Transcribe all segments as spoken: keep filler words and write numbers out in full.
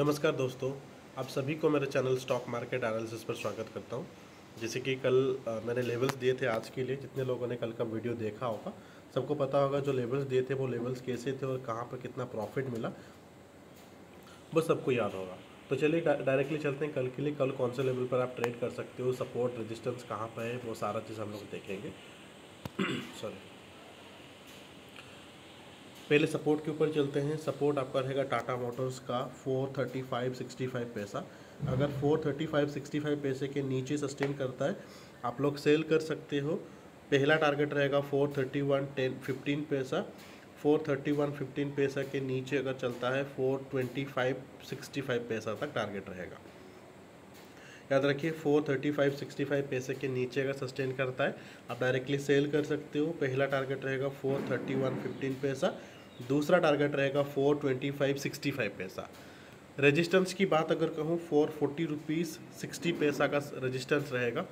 नमस्कार दोस्तों, आप सभी को मेरे चैनल स्टॉक मार्केट एनालिसिस पर स्वागत करता हूं। जैसे कि कल मैंने लेवल्स दिए थे आज के लिए, जितने लोगों ने कल का वीडियो देखा होगा सबको पता होगा जो लेवल्स दिए थे वो लेवल्स कैसे थे और कहां पर कितना प्रॉफिट मिला वो सबको याद होगा। तो चलिए डायरेक्टली चलते हैं कल के लिए, कल कौन से लेवल पर आप ट्रेड कर सकते हो, सपोर्ट रजिस्टेंस कहाँ पर है, वो सारा चीज़ हम लोग देखेंगे। सॉरी, पहले सपोर्ट के ऊपर चलते हैं। सपोर्ट आपका रहेगा टाटा मोटर्स का four thirty five sixty five पैसा। अगर four thirty five sixty five पैसे के नीचे सस्टेन करता है आप लोग सेल कर सकते हो। पहला टारगेट रहेगा four thirty one ten fifteen पैसा। फोर थर्टी वन फिफ्टीन पैसा के नीचे अगर चलता है four twenty five sixty five पैसा तक टारगेट रहेगा। याद रखिए four thirty five sixty five पैसे के नीचे अगर सस्टेन करता है आप डायरेक्टली सेल कर सकते हो। पहला टारगेट रहेगा फोर थर्टी वन फिफ्टीन पैसा, दूसरा टारगेट रहेगा four twenty five sixty five पैसा। रेजिस्टेंस की बात अगर कहूँ फोर फोर्टी रुपीज़ सिक्सटी पैसा का रेजिस्टेंस रहेगा।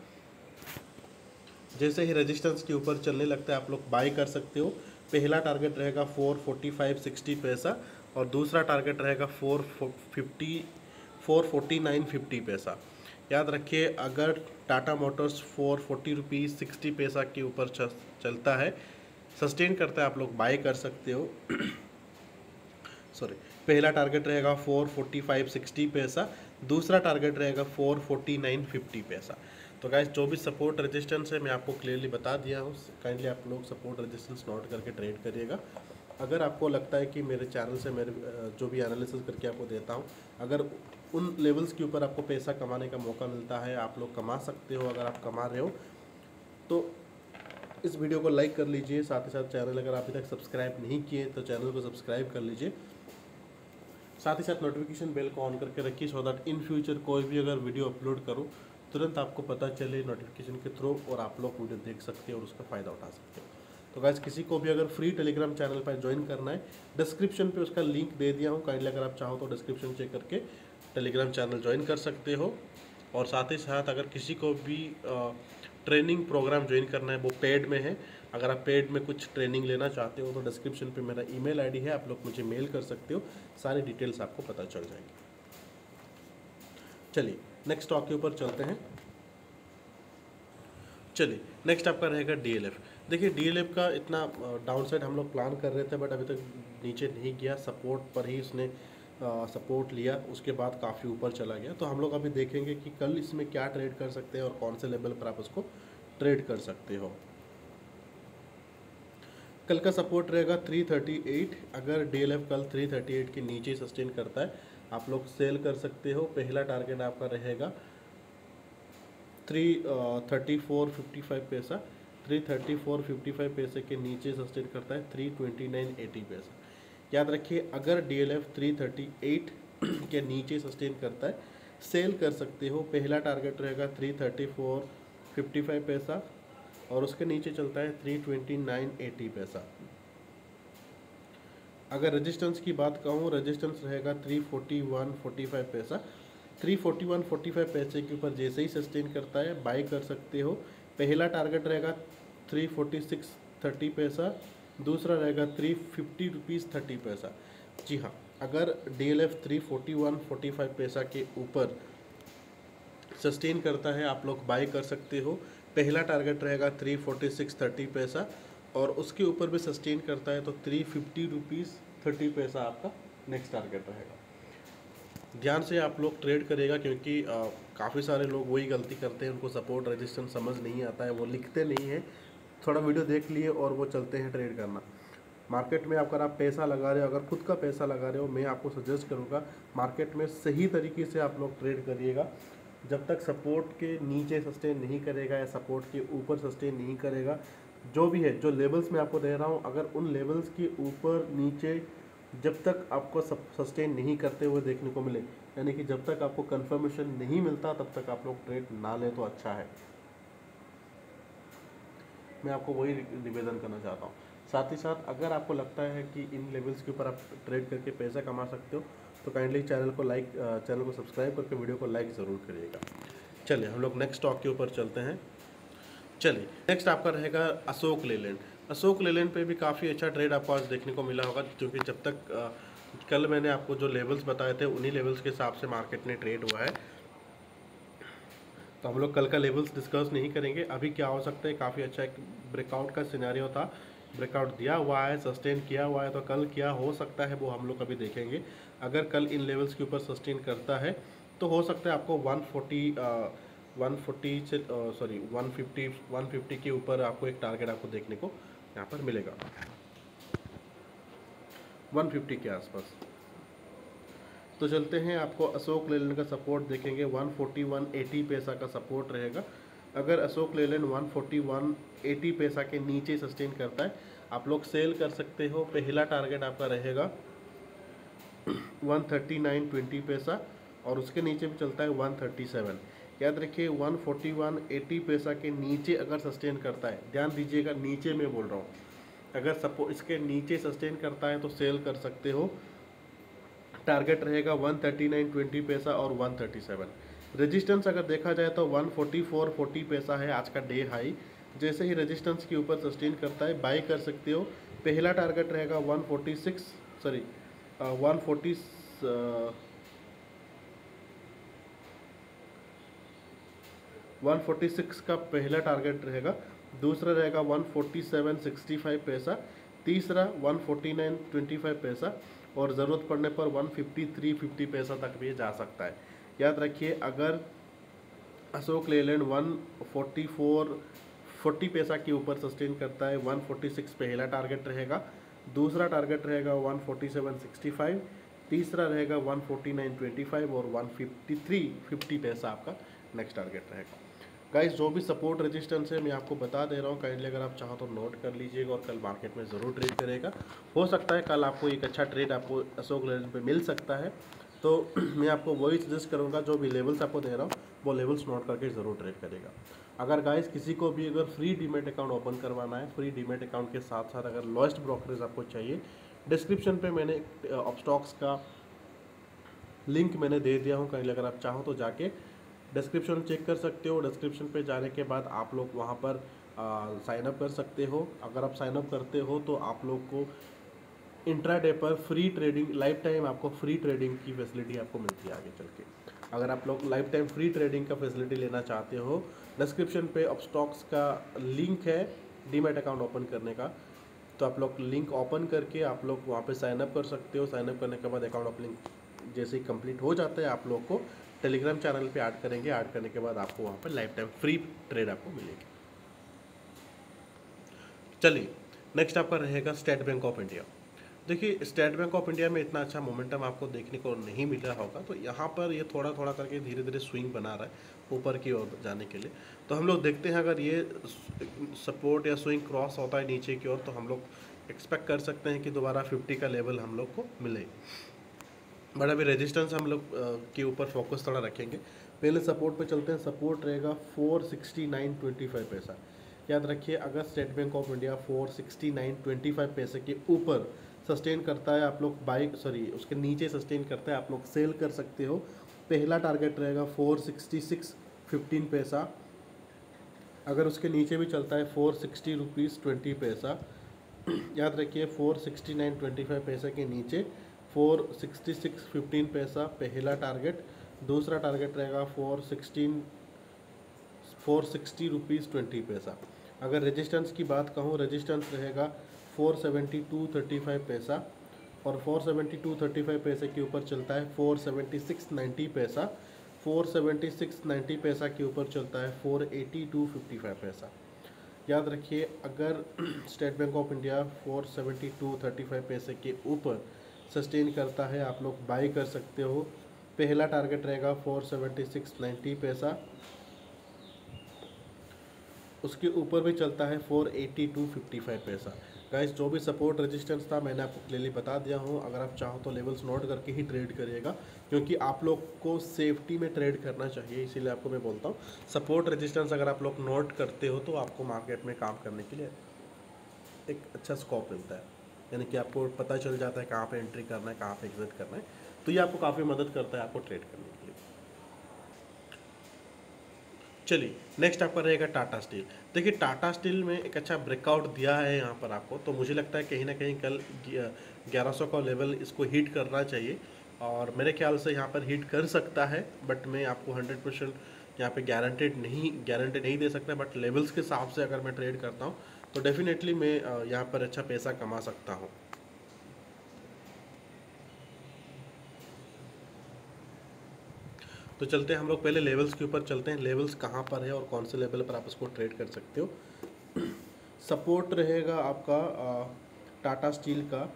जैसे ही रेजिस्टेंस के ऊपर चलने लगता है आप लोग बाई कर सकते हो। पहला टारगेट रहेगा फोर फोर्टी फाइव सिक्सटी पैसा और दूसरा टारगेट रहेगा four fifty four forty nine fifty पैसा। याद रखिए अगर Tata Motors four forty rupees sixty पैसा के ऊपर चलता है सस्टेन करता है आप लोग बाय कर सकते हो। सॉरी, पहला टारगेट रहेगा फोर फोर्टी फाइव सिक्सटी पैसा, दूसरा टारगेट रहेगा फोर फोर्टी नाइन फिफ्टी पैसा। तो गाइस जो भी सपोर्ट रेजिस्टेंस है मैं आपको क्लियरली बता दिया हूँ, काइंडली आप लोग सपोर्ट रेजिस्टेंस नोट करके ट्रेड करिएगा। अगर आपको लगता है कि मेरे चैनल से मेरे जो भी एनालिसिस करके आपको देता हूँ अगर उन लेवल्स के ऊपर आपको पैसा कमाने का मौका मिलता है आप लोग कमा सकते हो, अगर आप कमा रहे हो तो इस वीडियो को लाइक कर लीजिए। साथ ही साथ चैनल अगर आप अभी तक सब्सक्राइब नहीं किए तो चैनल को सब्सक्राइब कर लीजिए। साथ ही साथ नोटिफिकेशन बेल को ऑन करके रखिए सो दैट इन फ्यूचर कोई भी अगर वीडियो अपलोड करो तुरंत आपको पता चले नोटिफिकेशन के थ्रू और आप लोग वीडियो देख सकते हो और उसका फ़ायदा उठा सकते हो। तो गाइस किसी को भी अगर फ्री टेलीग्राम चैनल पर ज्वाइन करना है डिस्क्रिप्शन पे उसका लिंक दे दिया हूँ, काइंडली अगर आप चाहो तो डिस्क्रिप्शन चेक करके टेलीग्राम चैनल ज्वाइन कर सकते हो। और साथ ही साथ अगर किसी को भी ट्रेनिंग प्रोग्राम ज्वाइन करना है वो पेड में है, अगर आप पेड में कुछ ट्रेनिंग लेना चाहते हो तो डिस्क्रिप्शन पे मेरा ईमेल आईडी है, आप लोग मुझे मेल कर सकते हो, सारी डिटेल्स आपको पता चल जाएंगी। चलिए नेक्स्ट स्टॉक के ऊपर चलते हैं। चलिए नेक्स्ट आपका रहेगा डी एल एफ। देखिए डी एल एफ का इतना डाउनसाइड हम लोग प्लान कर रहे थे बट अभी तक नीचे नहीं गया, सपोर्ट पर ही इसने सपोर्ट लिया, उसके बाद काफ़ी ऊपर चला गया। तो हम लोग अभी देखेंगे कि कल इसमें क्या ट्रेड कर सकते हैं और कौन से लेवल पर आप उसको ट्रेड कर सकते हो। कल का सपोर्ट रहेगा थ्री थर्टी एट। अगर डी एल एफ कल थ्री थर्टी एट के नीचे सस्टेन करता है आप लोग सेल कर सकते हो। पहला टारगेट आपका रहेगा three thirty four fifty five पैसा। Three thirty four fifty five पैसे के नीचे सस्टेन करता है थ्री ट्वेंटी नाइन एटी पैसा। याद रखिए अगर D L F three thirty eight के नीचे सस्टेन करता है सेल कर सकते हो। पहला टारगेट रहेगा three thirty four fifty five पैसा और उसके नीचे चलता है थ्री ट्वेंटी नाइन एटी पैसा। अगर रेजिस्टेंस की बात कहूँ रेजिस्टेंस रहेगा three forty one forty five पैसा। Three forty one forty five पैसे के ऊपर जैसे ही सस्टेन करता है बाय कर सकते हो। पहला टारगेट रहेगा थ्री फोर्टी सिक्स थर्टी पैसा, दूसरा रहेगा थ्री फिफ्टी रुपीज़ थर्टी पैसा। जी हाँ, अगर D L F three forty one forty five पैसा के ऊपर सस्टेन करता है आप लोग बाय कर सकते हो। पहला टारगेट रहेगा थ्री फोर्टी सिक्स थर्टी पैसा और उसके ऊपर भी सस्टेन करता है तो थ्री फिफ्टी रुपीज़ थर्टी पैसा आपका नेक्स्ट टारगेट रहेगा। ध्यान से आप लोग ट्रेड करेगा क्योंकि काफ़ी सारे लोग वही गलती करते हैं, उनको सपोर्ट रेजिस्टेंस समझ नहीं आता है, वो लिखते नहीं है, थोड़ा वीडियो देख लिए और वो चलते हैं ट्रेड करना। मार्केट में अगर आप पैसा लगा रहे हो, अगर खुद का पैसा लगा रहे हो, मैं आपको सजेस्ट करूँगा मार्केट में सही तरीके से आप लोग ट्रेड करिएगा। जब तक सपोर्ट के नीचे सस्टेन नहीं करेगा या सपोर्ट के ऊपर सस्टेन नहीं करेगा, जो भी है जो लेवल्स मैं आपको दे रहा हूँ अगर उन लेवल्स के ऊपर नीचे जब तक आपको सस्टेन नहीं करते हुए देखने को मिले, यानी कि जब तक आपको कंफर्मेशन नहीं मिलता तब तक आप लोग ट्रेड ना लें तो अच्छा है, मैं आपको वही निवेदन करना चाहता हूँ। साथ ही साथ अगर आपको लगता है कि इन लेवल्स के ऊपर आप ट्रेड करके पैसा कमा सकते हो तो काइंडली चैनल को लाइक चैनल को सब्सक्राइब करके वीडियो को लाइक ज़रूर करिएगा। चलिए हम लोग नेक्स्ट स्टॉक के ऊपर चलते हैं। चलिए नेक्स्ट आपका रहेगा अशोक लेलैंड। अशोक लेलैंड पे भी काफ़ी अच्छा ट्रेड आपको आज देखने को मिला होगा क्योंकि जब तक कल मैंने आपको जो लेवल्स बताए थे उन्हीं लेवल्स के हिसाब से मार्केट ने ट्रेड हुआ है। तो हम लोग कल का लेवल्स डिस्कस नहीं करेंगे। अभी क्या हो सकता है, काफ़ी अच्छा एक ब्रेकआउट का सिनेरियो था, ब्रेकआउट दिया हुआ है, सस्टेन किया हुआ है, तो कल क्या हो सकता है वो हम लोग अभी देखेंगे। अगर कल इन लेवल्स के ऊपर सस्टेन करता है तो हो सकता है आपको वन फोर्टी, वन फोर्टी से sorry one fifty, one fifty के ऊपर आपको एक टारगेट आपको देखने को यहाँ पर मिलेगा, वन फिफ्टी के आसपास। तो चलते हैं, आपको अशोक लेलैंड का सपोर्ट देखेंगे, वन फोर्टी, वन एटी पैसा का सपोर्ट रहेगा। अगर Ashok Leyland one forty, one eighty पैसा के नीचे सस्टेन करता है आप लोग सेल कर सकते हो। पहला टारगेट आपका रहेगा वन थर्टी नाइन ट्वेंटी पैसा, और उसके नीचे भी चलता है वन थर्टी सेवन। याद रखिए वन फोर्टी, वन एटी पैसा के नीचे अगर सस्टेन करता है, ध्यान दीजिएगा नीचे मैं बोल रहा हूँ, अगर सपोज इसके नीचे सस्टेन करता है तो सेल कर सकते हो। टारगेट रहेगा वन थर्टी नाइन ट्वेंटी पैसा और वन थर्टी सेवन। रेजिस्टेंस अगर देखा जाए तो वन फोर्टी फोर फोर्टी पैसा है आज का डे हाई। जैसे ही रेजिस्टेंस के ऊपर सस्टेन करता है बाई कर सकते हो। पहला टारगेट रहेगा वन फोर्टी सिक्स का पहला टारगेट रहेगा, दूसरा रहेगा one forty seven sixty five पैसा, तीसरा one forty nine twenty five पैसा, और ज़रूरत पड़ने पर वन फिफ्टी थ्री फिफ्टी पैसा तक भी जा सकता है। याद रखिए अगर Ashok Leyland one forty four forty पैसा के ऊपर सस्टेन करता है, वन फोर्टी सिक्स पहला टारगेट रहेगा, दूसरा टारगेट रहेगा one forty seven sixty five, तीसरा रहेगा one forty nine twenty five और वन फिफ्टी थ्री फिफ्टी पैसा आपका नेक्स्ट टारगेट रहेगा। गाइस जो भी सपोर्ट रेजिस्टेंस है मैं आपको बता दे रहा हूँ, काइंडली अगर आप चाहो तो नोट कर लीजिएगा और कल मार्केट में ज़रूर ट्रेड करेगा। हो सकता है कल आपको एक अच्छा ट्रेड आपको अशोक लेलैंड पे मिल सकता है। तो मैं आपको वही सजेस्ट करूँगा, जो भी लेवल्स आपको दे रहा हूँ वो लेवल्स नोट करके ज़रूर ट्रेड करेगा। अगर गाइस किसी को भी अगर फ्री डीमैट अकाउंट ओपन करवाना है, फ्री डीमैट अकाउंट के साथ साथ अगर लोएस्ट ब्रोकरेज आपको चाहिए, डिस्क्रिप्शन पर मैंने स्टॉक्स का लिंक मैंने दे दिया हूँ, काइंडली अगर आप चाहो तो जाके डिस्क्रिप्शन चेक कर सकते हो। डिस्क्रिप्शन पे जाने के बाद आप लोग वहाँ पर साइन अप कर सकते हो। अगर आप साइन अप करते हो तो आप लोग को इंट्राडे पर फ्री ट्रेडिंग, लाइफ टाइम आपको फ्री ट्रेडिंग की फैसिलिटी आपको मिलती है आगे चल के। अगर आप लोग लाइफ टाइम फ्री ट्रेडिंग का फैसिलिटी लेना चाहते हो, डिस्क्रिप्शन पे अब स्टॉक्स का लिंक है डीमैट अकाउंट ओपन करने का, तो आप लोग लिंक ओपन करके आप लोग वहाँ पर साइन अप कर सकते हो। साइनअप करने के बाद अकाउंट ओपनिंग जैसे ही कंप्लीट हो जाता है आप लोग को टेलीग्राम चैनल पे ऐड करेंगे, ऐड करने के बाद आपको वहाँ पर लाइफ टाइम फ्री ट्रेड आपको मिलेगी। चलिए नेक्स्ट आपका रहेगा स्टेट बैंक ऑफ इंडिया। देखिए स्टेट बैंक ऑफ इंडिया में इतना अच्छा मोमेंटम आपको देखने को नहीं मिल रहा होगा, तो यहाँ पर ये यह थोड़ा थोड़ा करके धीरे धीरे स्विंग बना रहा है ऊपर की ओर जाने के लिए। तो हम लोग देखते हैं अगर ये सपोर्ट या स्विंग क्रॉस होता है नीचे की ओर तो हम लोग एक्सपेक्ट कर सकते हैं कि दोबारा फिफ्टी का लेवल हम लोग को मिले। बट अभी रेजिस्टेंस हम लोग के ऊपर फोकस थोड़ा रखेंगे। पहले सपोर्ट पे चलते हैं, सपोर्ट रहेगा four sixty nine twenty five पैसा। याद रखिए अगर State Bank of India four sixty nine twenty five पैसे के ऊपर सस्टेन करता है आप लोग बाई सॉरी उसके नीचे सस्टेन करता है आप लोग सेल कर सकते हो। पहला टारगेट रहेगा फोर सिक्सटी सिक्स फिफ्टीन पैसा, अगर उसके नीचे भी चलता है फोर सिक्सटी रुपीज़ ट्वेंटी पैसा। याद रखिए four sixty nine twenty five पैसे के नीचे फोर सिक्सटी सिक्स फिफ्टीन पैसा पहला टारगेट, दूसरा टारगेट रहेगा four sixteen four sixty rupees twenty पैसा। अगर रेजिस्टेंस की बात कहूँ रेजिस्टेंस रहेगा four seventy two thirty five पैसा, और four seventy two thirty five पैसे के ऊपर चलता है फोर सेवेंटी सिक्स नाइन्टी पैसा, फोर सेवेंटी सिक्स नाइन्टी पैसा के ऊपर चलता है four eighty two fifty five पैसा। याद रखिए अगर State Bank of India four seventy two thirty five पैसे के ऊपर सस्टेन करता है आप लोग बाई कर सकते हो। पहला टारगेट रहेगा फोर सेवेंटी सिक्स नाइन्टी पैसा, उसके ऊपर भी चलता है four eighty two fifty five guys. गाइस जो भी सपोर्ट रेजिस्टेंस था मैंने आपको क्लियरली बता दिया हूँ। अगर आप चाहो तो लेवल्स नोट करके ही ट्रेड करिएगा, क्योंकि आप लोग को सेफ्टी में ट्रेड करना चाहिए, इसीलिए आपको मैं बोलता हूँ सपोर्ट रेजिस्टेंस अगर आप लोग नोट करते हो तो आपको मार्केट में काम करने के लिए एक अच्छा स्कोप मिलता है, यानी कि आपको पता चल जाता है कहाँ पे एंट्री करना है कहाँ पे एग्जिट करना है, तो ये आपको काफ़ी मदद करता है आपको ट्रेड करने के लिए। चलिए नेक्स्ट आपका रहेगा टाटा स्टील। देखिए टाटा स्टील में एक अच्छा ब्रेकआउट दिया है यहाँ पर आपको, तो मुझे लगता है कहीं ना कहीं कल ग्यारह सौ का लेवल इसको हीट करना चाहिए और मेरे ख्याल से यहाँ पर हीट कर सकता है, बट मैं आपको हंड्रेड परसेंट यहाँ पर गारंटेड नहीं गारंटी नहीं दे सकता, बट लेवल्स के हिसाब से अगर मैं ट्रेड करता हूँ तो डेफिनेटली मैं यहाँ पर अच्छा पैसा कमा सकता हूँ। तो चलते हैं हम लोग पहले लेवल्स के ऊपर चलते हैं, लेवल्स कहाँ पर है और कौन से लेवल पर आप इसको ट्रेड कर सकते हो। सपोर्ट रहेगा आपका टाटा स्टील का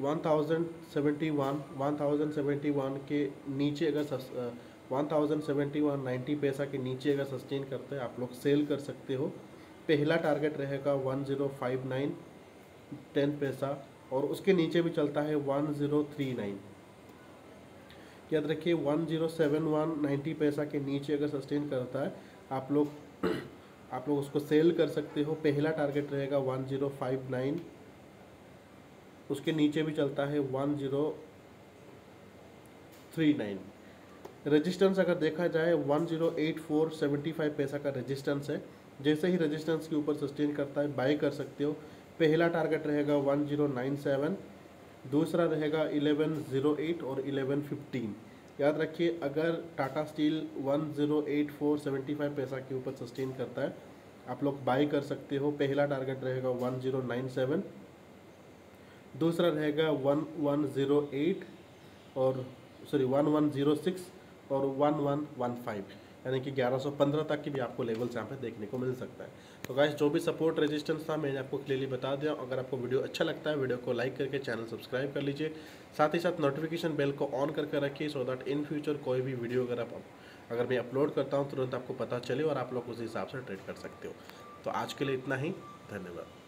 one thousand seventy one, one thousand seventy one के नीचे अगर one thousand seventy one ninety पैसा के नीचे अगर सस्टेन करते हैं आप लोग सेल कर सकते हो। पहला टारगेट रहेगा one thousand fifty nine ten पैसा और उसके नीचे भी चलता है वन थाउजेंड थर्टी नाइन। याद रखिए one thousand seventy one ninety पैसा के नीचे अगर सस्टेन करता है आप लोग आप लोग उसको सेल कर सकते हो। पहला टारगेट रहेगा वन थाउजेंड फिफ्टी नाइन, उसके नीचे भी चलता है one thousand thirty nine. Resistance अगर देखा जाए one thousand eighty four seventy five पैसा का रेजिस्टेंस है, जैसे ही रेजिस्टेंस के ऊपर सस्टेन करता है बाय कर सकते हो। पहला टारगेट रहेगा वन थाउजेंड नाइन्टी सेवन, दूसरा रहेगा इलेवन ज़ीरो एट और इलेवन फिफ्टीन। याद रखिए अगर Tata steel one thousand eighty four seventy five पैसा के ऊपर सस्टेन करता है आप लोग बाय कर सकते हो। पहला टारगेट रहेगा वन थाउजेंड नाइन्टी सेवन, दूसरा रहेगा इलेवन ज़ीरो एट और सॉरी इलेवन ज़ीरो सिक्स और इलेवन फिफ्टीन, यानी कि ग्यारह सौ पंद्रह तक की भी आपको लेवल्स यहाँ पे देखने को मिल सकता है। तो गाइस जो भी सपोर्ट रेजिस्टेंस था मैंने आपको क्लियरली बता दिया। अगर आपको वीडियो अच्छा लगता है वीडियो को लाइक करके चैनल सब्सक्राइब कर लीजिए, साथ ही साथ नोटिफिकेशन बेल को ऑन करके रखिए सो दैट इन फ्यूचर कोई भी वीडियो अगर आप अगर मैं अपलोड करता हूँ तुरंत आपको पता चले और आप लोग उस हिसाब से ट्रेड कर सकते हो। तो आज के लिए इतना ही, धन्यवाद।